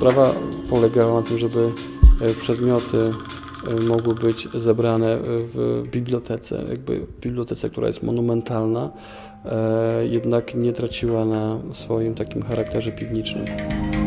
Sprawa polegała na tym, żeby przedmioty mogły być zebrane w bibliotece, jakby bibliotece, która jest monumentalna, jednak nie traciła na swoim takim charakterze piwnicznym.